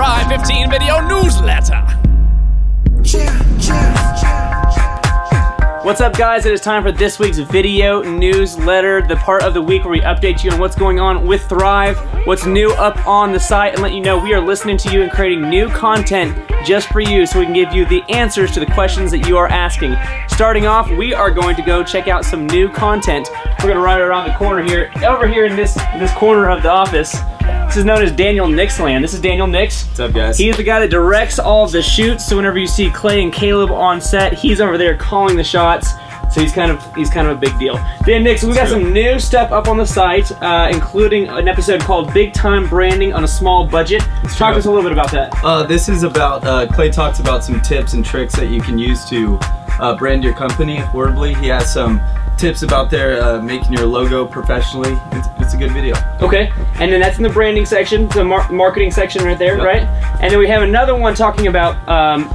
Thrive 15 video newsletter. What's up, guys? It is time for this week's video newsletter, the part of the week where we update you on what's going on with Thrive, what's new up on the site, and let you know we are listening to you and creating new content just for you so we can give you the answers to the questions that you are asking. Starting off, we are going to go check out some new content. We're going to ride around the corner here. Over here in this corner of the office, this is known as Daniel Nix land. This is Daniel Nix. What's up, guys? He's the guy that directs all of the shoots, so whenever you see Clay and Caleb on set, he's over there calling the shots. So he's kind of a big deal. Dan Nix, we got some new stuff up on the site, including an episode called Big Time Branding on a Small Budget. Talk to us a little bit about that. This is about, Clay talks about some tips and tricks that you can use to brand your company affordably. He has some tips about there making your logo professionally. It's a good video. Okay, and then that's in the branding section, the marketing section right there, right? And then we have another one talking about,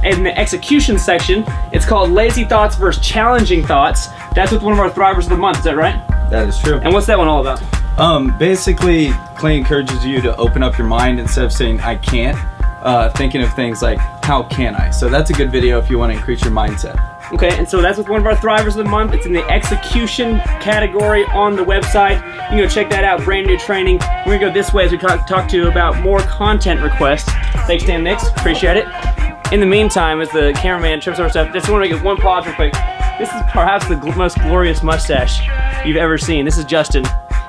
in the execution section, it's called Lazy Thoughts versus Challenging Thoughts. That's with one of our Thrivers of the Month, is that right? That is true. And what's that one all about? Basically, Clay encourages you to open up your mind instead of saying, I can't, thinking of things like, how can I? So that's a good video if you want to increase your mindset. Okay, and so that's with one of our Thrivers of the Month. It's in the execution category on the website. You can go check that out, brand new training. We're gonna go this way as we talk to you about more content requests. Thanks, Dan Nix, appreciate it. In the meantime, as the cameraman trips over stuff, just wanna get one pause real quick. This is perhaps the most glorious mustache you've ever seen. This is Justin.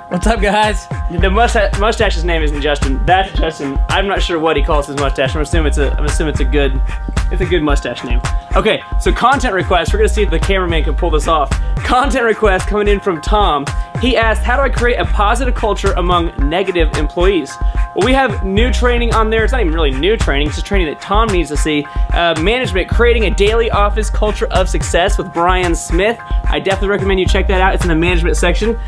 What's up, guys? The mustache's name isn't Justin. That's Justin. I'm not sure what he calls his mustache. I'm assuming it's a good. It's a good mustache name. Okay, so content requests. We're gonna see if the cameraman can pull this off. Content requests coming in from Tom. He asked, how do I create a positive culture among negative employees? Well, we have new training on there. It's not even really new training, it's just training that Tom needs to see. Management, creating a daily office culture of success with Brian Smith. I definitely recommend you check that out. It's in the management section.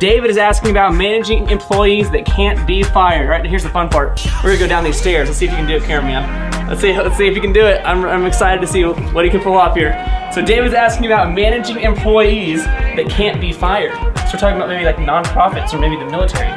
David is asking about managing employees that can't be fired. Right, here's the fun part. We're gonna go down these stairs. Let's see if you can do it, cameraman. Let's see if you can do it. I'm excited to see what he can pull off here. So David's asking about managing employees that can't be fired. So we're talking about maybe like nonprofits or maybe the military.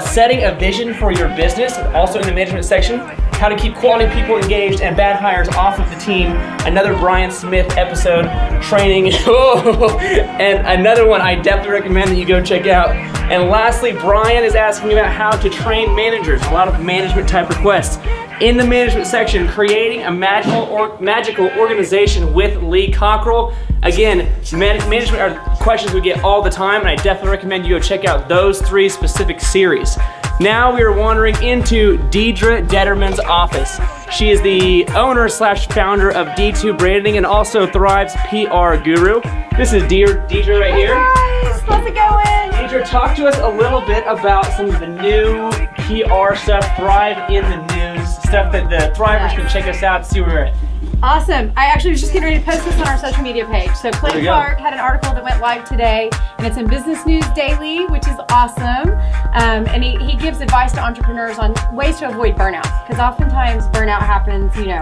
Setting a vision for your business, also in the management section. How to keep quality people engaged and bad hires off of the team. Another Brian Smith episode, training. And another one I definitely recommend that you go check out. And lastly, Brian is asking about how to train managers. A lot of management type requests. In the management section, creating a magical organization with Lee Cockerell. Again, management are questions we get all the time, and I definitely recommend you go check out those three specific series. Now we are wandering into Deidre Detterman's office. She is the owner / founder of D2 Branding and also Thrive's PR guru. This is Deidre right here. Hey guys, how's it going? Deidre, talk to us a little bit about some of the new PR stuff, Thrive in the News, stuff that the Thrivers can check us out and see where we're at. Awesome. I actually was just getting ready to post this on our social media page. So Clay Clark had an article that went live today, and it's in Business News Daily, which is awesome. And he gives advice to entrepreneurs on ways to avoid burnout, because oftentimes burnout happens, you know,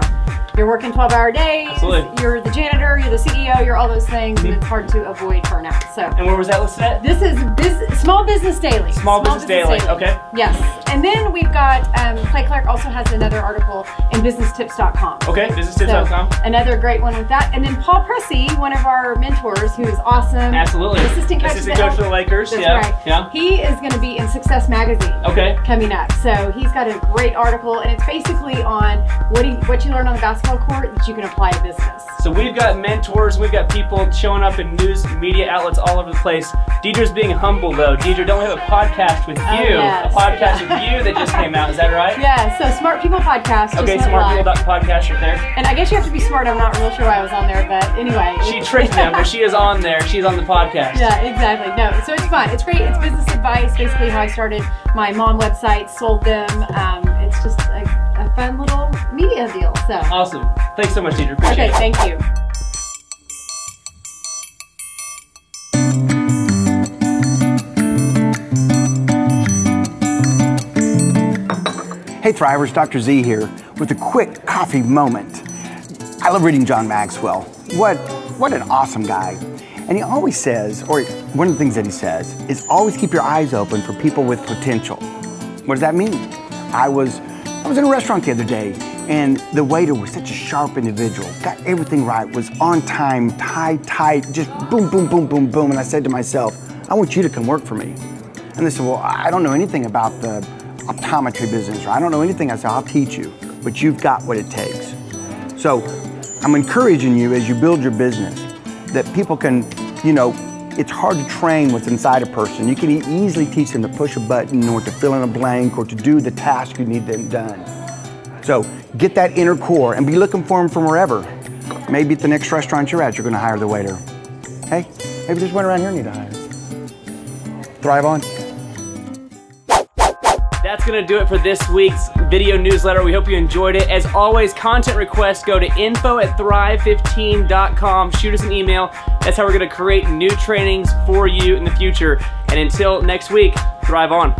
you're working 12-hour days, you're the janitor, you're the CEO, you're all those things, and it's hard to avoid burnout. So. And where was that listed at? This is Small Business Daily. Small Business Daily, okay. Yes. And then we've got, Clay Clark also has another article in BusinessTips.com. Okay, BusinessTips.com. So another great one with that. And then Paul Pressey, one of our mentors, who is awesome. Absolutely. Assistant coach for the Lakers. That's right. Yeah. He is going to be in Success Magazine coming up. So he's got a great article, and it's basically on what you learn on the basketball court that you can apply to business. So we've got mentors, we've got people showing up in news media outlets all over the place. Deidre's being humble, though. Deidre, don't we have a podcast with you? A podcast with you. That just came out, is that right? Yeah, so Smart People Podcast. Okay, smartpeople.podcast right there. And I guess you have to be smart, I'm not real sure why I was on there, but anyway. She tricked them, but she is on there, she's on the podcast. Yeah, exactly. No, so it's fun, it's great, it's business advice, basically how I started my mom website, sold them, it's just a fun little media deal, so. Awesome, thanks so much, Deidre, appreciate it. Okay, thank you. Hey Thrivers, Dr. Z here with a quick coffee moment. I love reading John Maxwell. What an awesome guy. And he always says, or one of the things that he says, is always keep your eyes open for people with potential. What does that mean? I was I was in a restaurant the other day, and the waiter was such a sharp individual, got everything right, was on time, tight, just boom, boom, boom, boom, boom. And I said to myself, I want you to come work for me. And they said, well, I don't know anything about the optometry business, or I don't know anything. I said, I'll teach you, but you've got what it takes. So I'm encouraging you as you build your business that people can, you know, it's hard to train what's inside a person. You can easily teach them to push a button or to fill in a blank or to do the task you need them done. So get that inner core and be looking for them from wherever. Maybe at the next restaurant you're at, you're gonna hire the waiter. Hey, maybe there's one around here you need to hire. Thrive on. That's gonna do it for this week's video newsletter. We hope you enjoyed it. As always, content requests go to info@thrive15.com. Shoot us an email. That's how we're gonna create new trainings for you in the future. And until next week, thrive on.